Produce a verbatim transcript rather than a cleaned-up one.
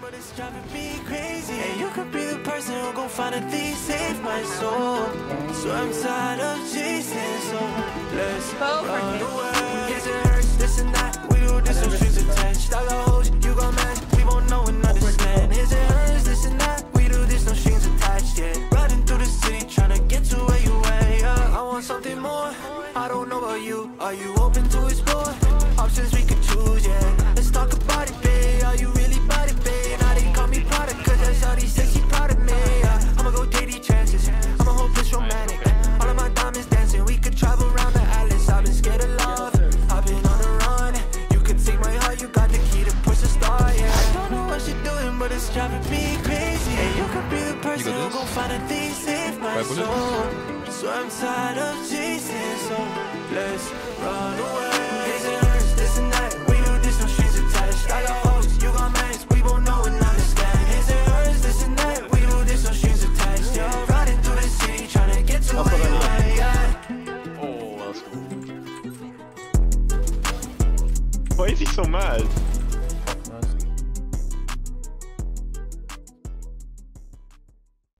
But it's driving me crazy. And you could be the person who gon' finally save my soul. So I'm tired of chasing, so let's run away. Is it hurts, this and that, we do this, no strings attached. I'll hold you, you gon' match, we won't know and understand. Is it hurts, this and that, we do this, no strings attached, yeah. Riding through the city, tryna get to where you at, yeah. I want something more, I don't know about you. Are you open to explore? Options we could choose, yeah. Let's talk about it, babe, are you really about it, babe? Now they call me product, cause that's all they say, she proud of me, yeah. I'ma go take these chances, I'm a hopeless romantic. All of my diamonds dancing, we could travel around the atlas. I've been scared of love, I've been on the run. You can take my heart, you got the key to push the star, yeah. I don't know what you're doing, but it's driving me crazy. And you could be the person who gon' finally save my soul. So I'm tired of chasing, so let's run away. Why is he so mad?